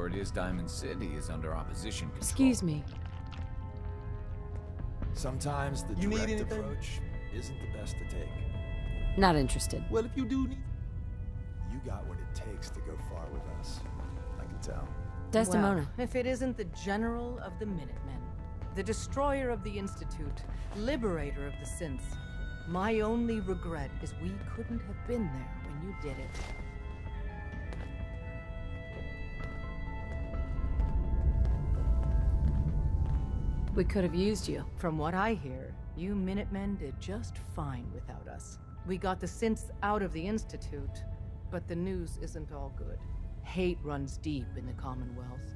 word is Diamond City is under opposition control. Excuse me. Sometimes the direct approach isn't the best to take. Not interested. Well, if you do need... You got what it takes to go far with us. I can tell. Desdemona. Well, if it isn't the general of the Minutemen, the destroyer of the Institute, liberator of the synths. My only regret is we couldn't have been there when you did it. We could have used you. From what I hear, you Minutemen did just fine without us. We got the synths out of the Institute, but the news isn't all good. Hate runs deep in the Commonwealth.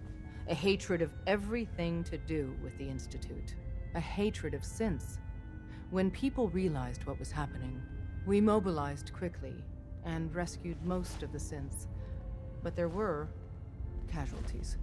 A hatred of everything to do with the Institute. A hatred of synths. When people realized what was happening, we mobilized quickly and rescued most of the synths. But there were casualties.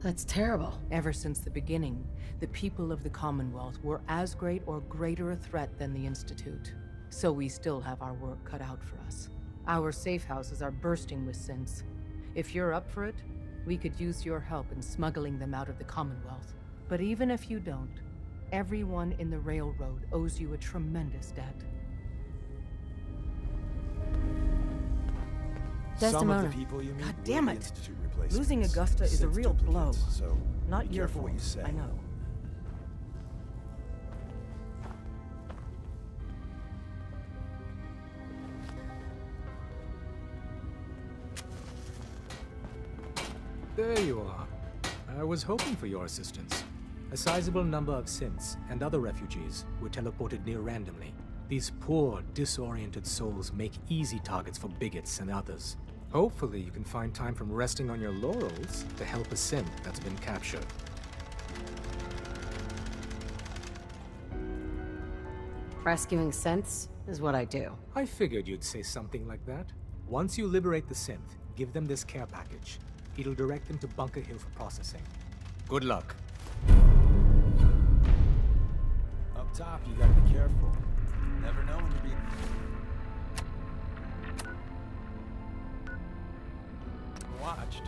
That's terrible. Ever since the beginning, the people of the Commonwealth were as great or greater a threat than the Institute. So we still have our work cut out for us. Our safe houses are bursting with synths. If you're up for it, we could use your help in smuggling them out of the Commonwealth. But even if you don't, everyone in the Railroad owes you a tremendous debt. Some of the people you meet. God damn it! Losing Augusta is a real blow. So not your fault, I know. There you are. I was hoping for your assistance. A sizable number of synths and other refugees were teleported near randomly. These poor, disoriented souls make easy targets for bigots and others. Hopefully you can find time from resting on your laurels to help a synth that's been captured. Rescuing synths is what I do. I figured you'd say something like that. Once you liberate the synth, give them this care package. It'll direct them to Bunker Hill for processing. Good luck. Up top, you gotta be careful. Never know when you're being... watched.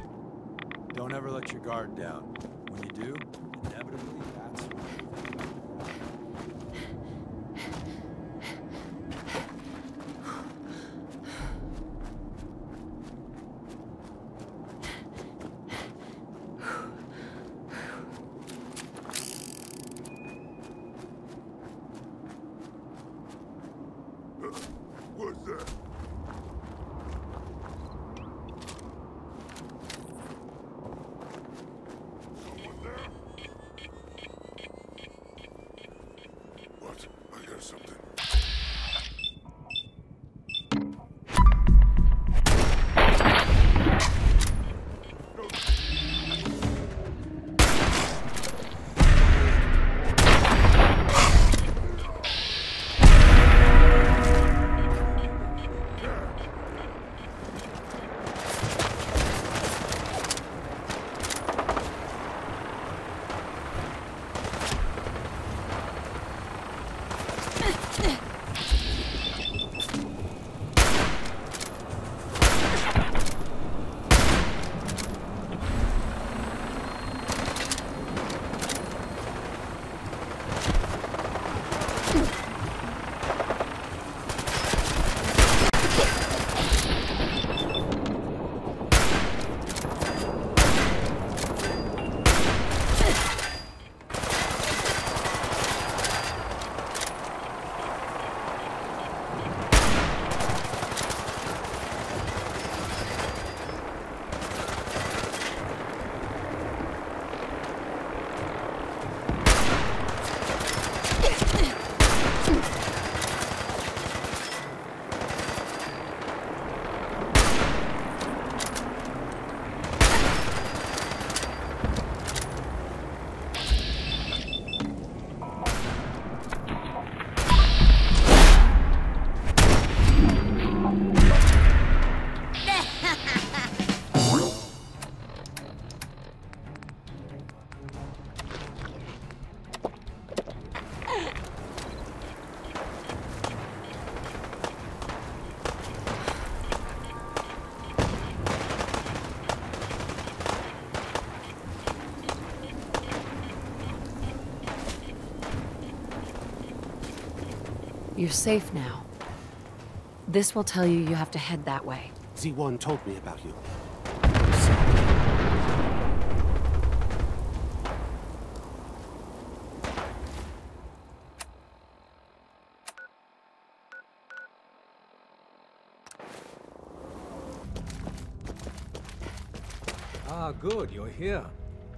Don't ever let your guard down. When you do, inevitably that's what's that? You're safe now. This will tell you you have to head that way. Z1 told me about you. Ah, good, you're here.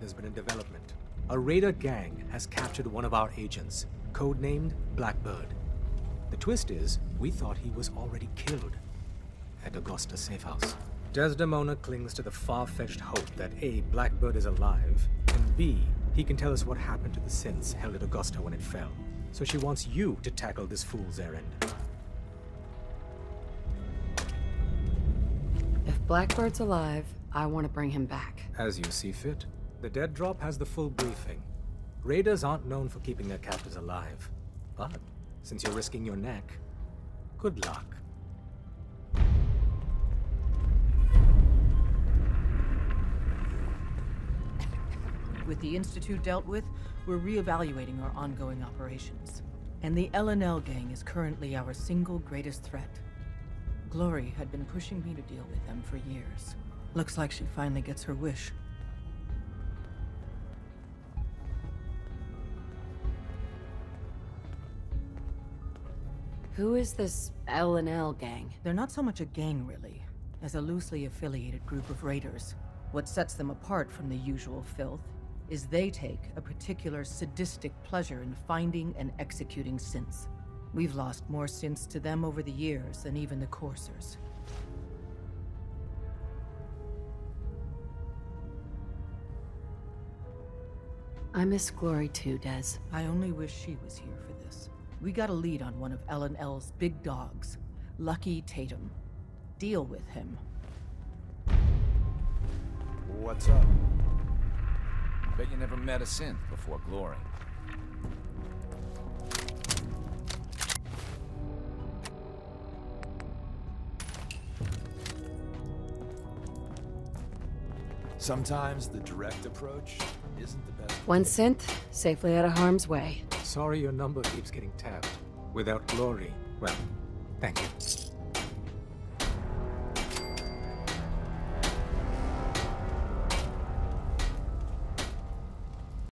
There's been a development. A raider gang has captured one of our agents, codenamed Blackbird. The twist is, we thought he was already killed at Augusta's safe house. Desdemona clings to the far-fetched hope that A, Blackbird is alive, and B, he can tell us what happened to the synths held at Augusta when it fell. So she wants you to tackle this fool's errand. If Blackbird's alive, I want to bring him back. As you see fit. The dead drop has the full briefing. Raiders aren't known for keeping their captors alive. But since you're risking your neck, good luck. With the Institute dealt with, we're reevaluating our ongoing operations. And the L&L gang is currently our single greatest threat. Glory had been pushing me to deal with them for years. Looks like she finally gets her wish. Who is this L&L gang? They're not so much a gang, really, as a loosely affiliated group of raiders. What sets them apart from the usual filth is they take a particular sadistic pleasure in finding and executing synths. We've lost more synths to them over the years than even the Coursers. I miss Glory too, Des. I only wish she was here for this. We got a lead on one of L&L's big dogs, Lucky Tatum. Deal with him. What's up? Bet you never met a synth before Glory. Sometimes the direct approach isn't the best. One synth, safely out of harm's way. Sorry your number keeps getting tapped. Without Glory, well, thank you.